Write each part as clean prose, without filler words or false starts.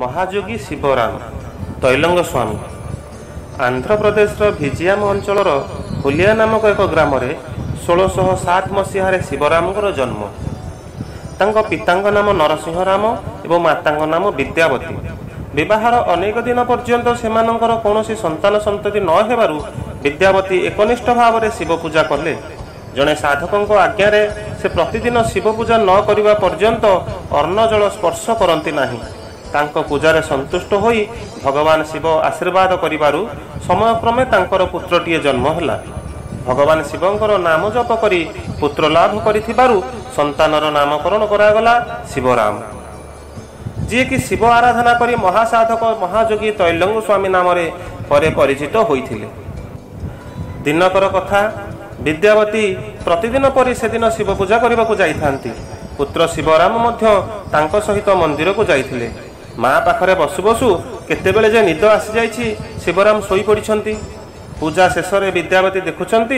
महायोगी शिवराम तैलंग स्वामी आंध्र प्रदेश भिजियाम अंचल हुलिया नामक एक ग्राम 1607 मसीह शिवराम जन्म। तांको पितांग नाम नरसिंह राम एवं मातांग नाम विद्यावती। विवाहर अनेक दिन पर्यंत सेमानंकर कौनसी संतान संतति न हेबारु विद्यावती एकनिष्ठ भाव में शिव पूजा कले। जने साधकों आज्ञा से प्रतिदिन शिव पूजा न करिबा पर्यंत अन्न जल स्पर्श करती नहीं। तांको पूजा संतुष्ट होई भगवान शिव आशीर्वाद करिबारु समय क्रमे तांकर पुत्रटीए जन्म होला। भगवान शिवंकर नाम जप करी पुत्र लाभ करिथिबारु संतानर नामकरण करागला शिवराम। जी कि शिव आराधना करी महासाधक महायोगी तैलंग स्वामी नाम रे परे परिचित होइथिले। दिनकर कथा विद्यावती प्रतिदिन परि सेदिन शिव पूजा करबाकू जाइथांती। पुत्र शिवराम मध्य तांको सहित मंदिर को जाइथिले। माँ पाखरे बसु बसु केतेबेले जे निद आसी जाइछि शिवराम सोई पड़िछंती। पूजा शेष में विद्यावती देखुंट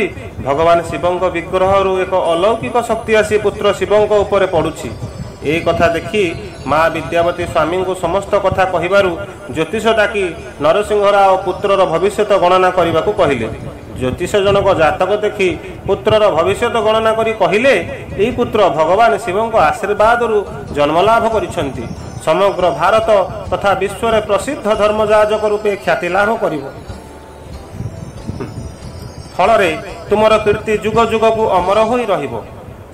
भगवान शिवों विग्रह एक अलौकिक शक्ति आसी पुत्र शिवों उपर पड़ुछि। ए कथा देखी माँ विद्यावती स्वामी को समस्त कथा कहबारू ज्योतिष डाकी नरसिंह राव पुत्रर भविष्य गणना करने को कहले। ज्योतिष जनक जातक देखी पुत्रर भविष्य गणना करी कहले ए पुत्र भगवान शिवों आशीर्वाद रु जन्मलाभ करिछंती। समग्र भारत तथा विश्व प्रसिद्ध धर्मयाजक रूपे ख्याति लाभ करिवो। फलरे तुमर कीर्ति जुग जुग को अमर होई रहिबो।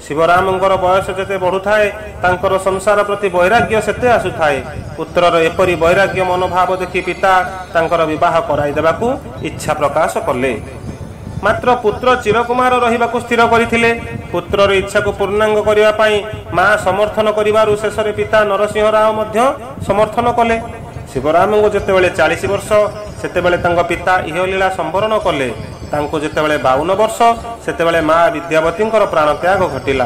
शिवरामंकर बयस जते बढ़ु थाए तांकर संसार प्रति वैराग्य सेते आसु थाए। पुत्रर एपरि वैराग्य मनोभाव देखि पिता तांकर विवाह कराइ देबाकू इच्छा प्रकाश करले। मात्र पुत्र चिरकुमार रहिबाकू स्थिर करिथिले। पुत्रर इच्छा को पूर्णांग करिवा पाई मां समर्थन करिवारु शेषरे पिता नरसिंह राव मध्य समर्थन कले। शिवराम को जेतेबेले 40 वर्ष सेतेबेले तांको पिता इहलीला संवरण कले। तांको जेतेबेले 52 वर्ष सेतेबेले माँ विद्यावतींकर प्राणत्याग घटिला।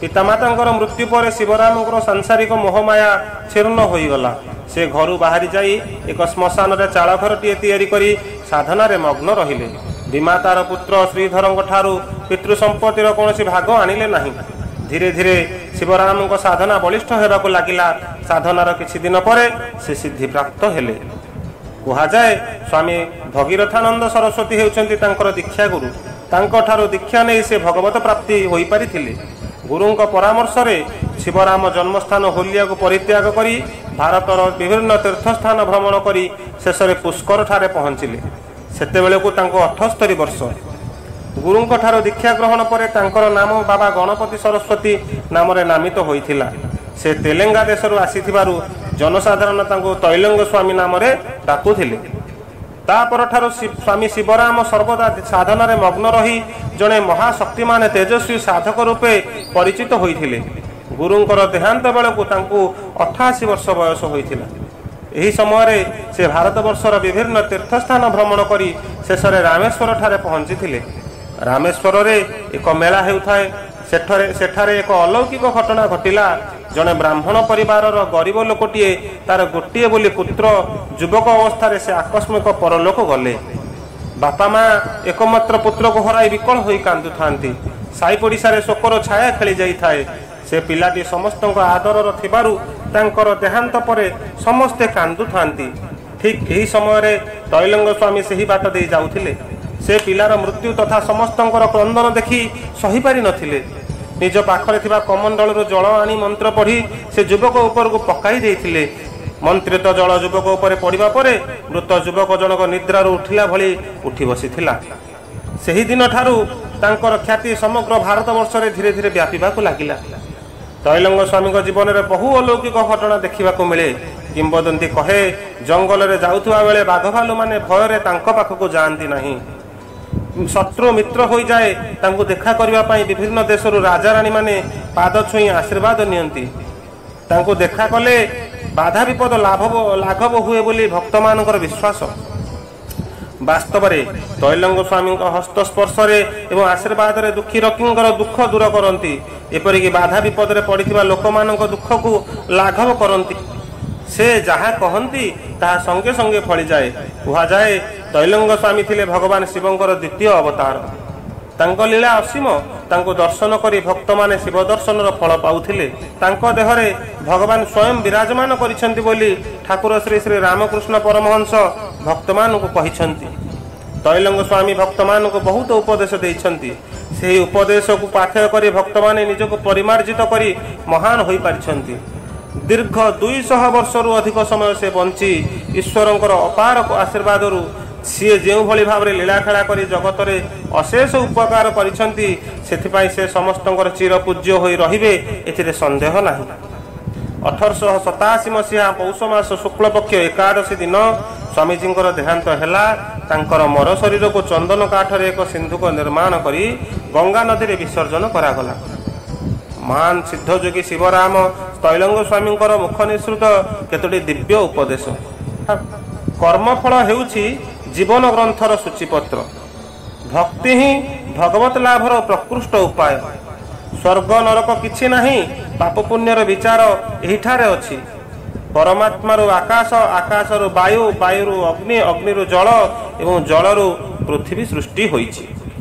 पितामातांकर मृत्यु पर शिवरामंकर सांसारिक मोहमाया छीर्ण होईगला। से घरू बाहरी जाई एक श्मशान रे चाळ घरटीए तयारी करी साधना रे मग्न रहिले। विमातार पुत्र श्रीधरंक ठारू पितृ संपत्तिर कोनोसी भाग आनिले नाही। धीरे धीरे शिवरामंक साधना बलिष्ठ हेबाकू लागिला। साधनार किछि दिन परे से सिद्धि प्राप्त हेले। कहुए स्वामी भगीरथानंद सरस्वती होउछंती तांकर दीक्षा गुरु। तांको ठारो दीक्षा नहीं से भगवत प्राप्ति होई पारिथिले। गुरुंक परामर्श रे शिवराम जन्मस्थान होलिया को परित्याग करी भारतर विभिन्न तीर्थस्थान भ्रमण करी शेषरे पुष्कर ठारे पहुँचिले। सेतेबेलकू तांको 78 वर्ष। गुरुंक ठारो दीक्षा ग्रहण पर तांकर नाम बाबा गणपति सरस्वती नाम रे नामित होइथिला। से तेलंगा देशरू आसीथिबारू जनसाधारण तांको तैलंग स्वामी नाम रे डाकुथिले। तापर ठारो स्वामी शिवराम सर्वदा साधन रे मग्न रही जने महाशक्तिमान तेजस्वी साधक रूपे परिचित होइथिले। गुरुंकर देहांत बेलकू तांको 88 वर्ष बयस होइथिला। एही समय रे से भारतवर्षर विभिन्न तीर्थस्थान भ्रमण करी शेषरे रामेश्वर ठारे पहुंचीथिले। रामेश्वर रे एक मेला हेउथाए। सेठारे एक अलौकिक घटना घटिला। जने ब्राह्मण परिवार गरीब लोकटीए तार गोटे बोली पुत्र युवक अवस्था से आकस्मिक परलोक गले। बापा माँ एकमात्र पुत्र को हराई विकल होई कांदु थांती। साई पड़िसारे शोकर छाया खेली जाई थाए। से पिलाटी समस्त आदरर थिबारु तांकर देहांत परे समस्ते कांदु थांती। ठीक यही समय तैलंग स्वामी सही बाट दे जाउथिले। से पिलार मृत्यु तथा समस्तंकर क्रंदन देखी सही पारि नथिले। निज पाखरे थिबा कमंडलर जल आनी मंत्र पढ़ी से युवक उपर को पकाई देथिले। मंत्रित जल युवक उपर पड़िबा परे मृत युवक जनक निद्रार उठिला भली उठी बसिथिला। सही दिन ठारू तांकर ख्याति समग्र भारतवर्ष रे धीरे धीरे व्यापीबाकू लागिला। तैलंग स्वामी जीवन रे बहु अलौकिक घटना देखिबाकू मिले। किंवदंती कहे जंगल रे जाउथुवा बेले बाघ भालू माने भय रे तांको पाखकू जांती नाही। शत्रु मित्र हो जाए। तांको देखा करने विभिन्न देशरू राजाराणी माने पाद छुई आशीर्वाद नियंती। तांको देखा कले बाधा विपद लाघव हुए बोली भक्त मानकर विश्वास। वास्तव में तैलंग स्वामी हस्तस्पर्श एवं आशीर्वाद रे दुखी रकिंकर दुख दूर करती। एपरिक बाधा विपद रे पड़ता लोक मान दुख को लाघव करती। से जहा कहती ताहा संगे संगे फली जाए। कहुए तैलंग स्वामी थिले भगवान शिवंकर द्वितीय अवतार। तांको लीला असीम तांको दर्शन करी भक्त माने शिव दर्शन फल पाउथिले। तांको देहरे भगवान स्वयं विराजमान करिसेंती बोली ठाकुर श्री श्री रामकृष्ण परमहंस भक्त मानकु कहिसेंती। तैलंग स्वामी भक्त मानकु बहुत उपदेश देइसेंती। सेही उपदेश को पाठय करी भक्त माने निजको परिमार्जित करी महान होई पारिसेंती। दीर्घ 200 वर्षरु अधिक समय से बंची ईश्वरंकर अपार आशीर्वादरु सीए जो भली भाव लीला खेला करी जगत में अशेष उपकार करिसेंती। सेथिपाई से समस्तंकर चिरपूज्य होई रहिबे एथिरे संदेह नाही। 1887 मसीहा पौष मास शुक्ल पक्ष एकादशी दिन स्वामीजींकर देहांत हेला। तांकर मर शरीर को चंदन काठरे एक सिंधुक निर्माण करी गंगा नदी में विसर्जन करागला। महान सिद्धयोगी शिवराम तैलंग स्वामींकर मुख निसृत केतोटी दिव्य उपदेश। कर्मफल हेउछि जीवन ग्रंथर सूचीपत्र। भक्ति ही भगवत लाभर प्रकृष्ट उपाय। स्वर्ग नरक किछि नाही, पाप पुण्यर विचार एहिठारे अछि। परमात्मारु आकाश, आकाशरु वायु, वायुरु अग्नि, अग्निरु जल एवं जलरु पृथ्वी सृष्टि होइछि।